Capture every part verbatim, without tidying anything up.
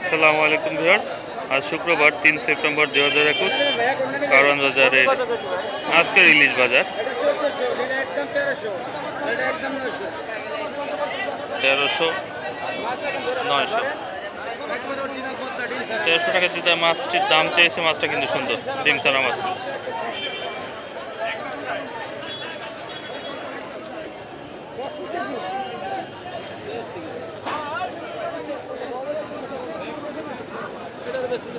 আসসালামু আলাইকুম ভিউয়ার্স। আজ শুক্রবার তিন সেপ্টেম্বর দুই হাজার একুশ কারণ বাজারের আজকের ইলিশ বাজার তেরোশো নয়শো তেরোশো টাকা দিতে মাছটির দাম চেয়েছে। মাছটা কিন্তু সুন্দর ডিম ছাড়া মাছ। শুক্রবারে আজকে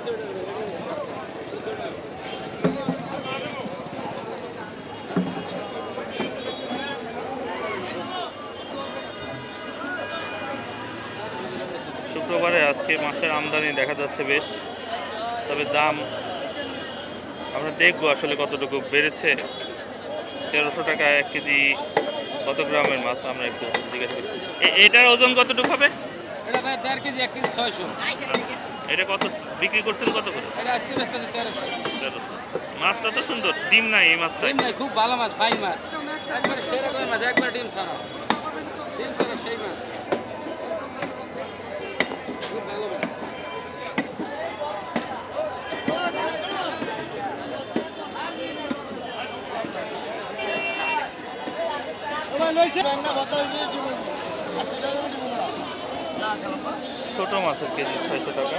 মাছের আমদানি দেখা যাচ্ছে বেশ, তবে দাম আমরা দেখবো আসলে কতটুকু বেড়েছে। তেরোশো টাকা এক কেজি কত গ্রামের মাছ আমরা একটু জিজ্ঞাসা করি। এটার ওজন কতটুকু হবে? এটা কত বিক্রি করছেন? কত করে মাছটা? তো সুন্দর ডিম নাই এই মাছটা, খুব ভালো মাছ, ফাইন মাছ, একবার ডিম ছাড়া ডিম ছাড়া সেই মাছ। ছোট মাছের কেজি ছয়শো টাকা।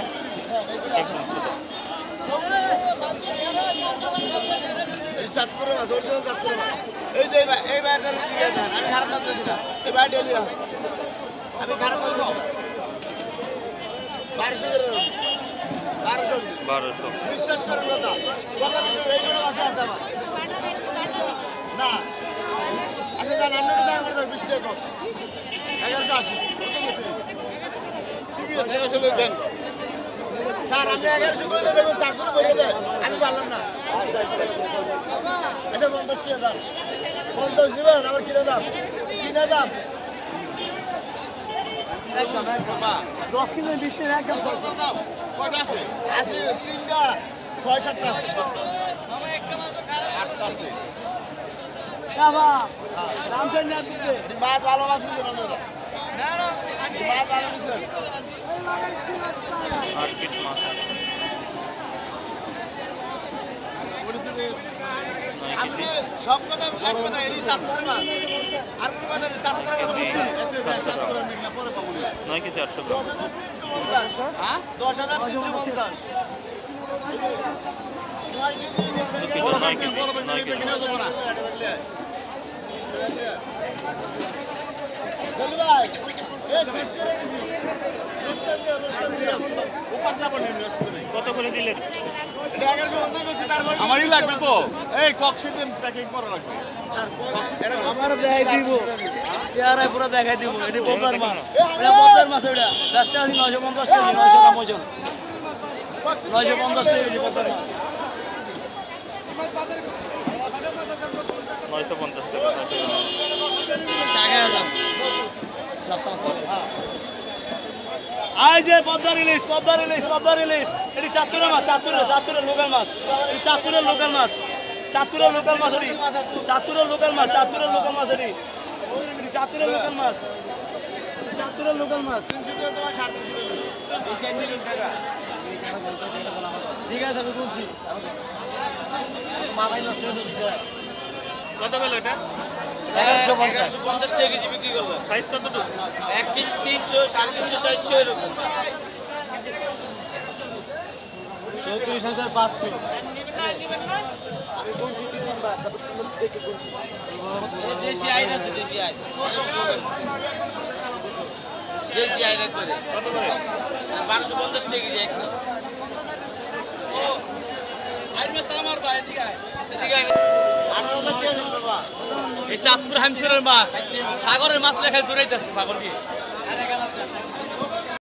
বারোশো বিশ্বাস করার কথা না। ছয় সাতটা আছে দশ হাজার তিনশো পঞ্চাশ কত করে দিলেন? আমারই লাগবে তো, এই কক্সিজেন প্যাকিং করা লাগবে। আমারও দেখাই দিব, চেহারায় পুরো দেখাই দিব। এটা পদ্মার মাছ, এটা পদ্মার মাছ। এটা দশটা আছে নয়শো পঞ্চাশ কেজি, নয়শো গ্রাম ওজন, নয়শো পঞ্চাশ কেজি পদ্মার মাছ। নয়শো পঞ্চাশ টাকা আই যে পদ্মার ইলিশ, পদ্মার ইলিশ, পদ্মার ইলিশ। এটি চাঁদপুরের মাছ, চাঁদপুরের চাঁদপুরের লোকাল মাছ, এটি চাঁদপুরের লোকাল মাছ, চাঁদপুরের লোকাল মাছ, এটি চাঁদপুরের লোকাল মাছ, চাঁদপুরের লোকাল মাছ, এটি এটি চাঁদপুরের লোকাল মাছ, চাঁদপুরের লোকাল মাছ। ঠিক আছে আমি বলছি। কত গেল এটা? পঞ্চাশ টাকা কেজি বিক্রি করবো। সাইজ কতটুকু? এক কেজি তিনশো, সাড়ে তিনশো, চারশো, এরকম। চৌত্রিশ হাজার পাঁচশো। দেশি আইন আছে, দেশি আইন, দেশি আইন একবারে। বারোশো পঞ্চাশ টাকা কেজি একদম। সাগরের মাছ লেখায় দূরে যাচ্ছে পাগল দিয়ে।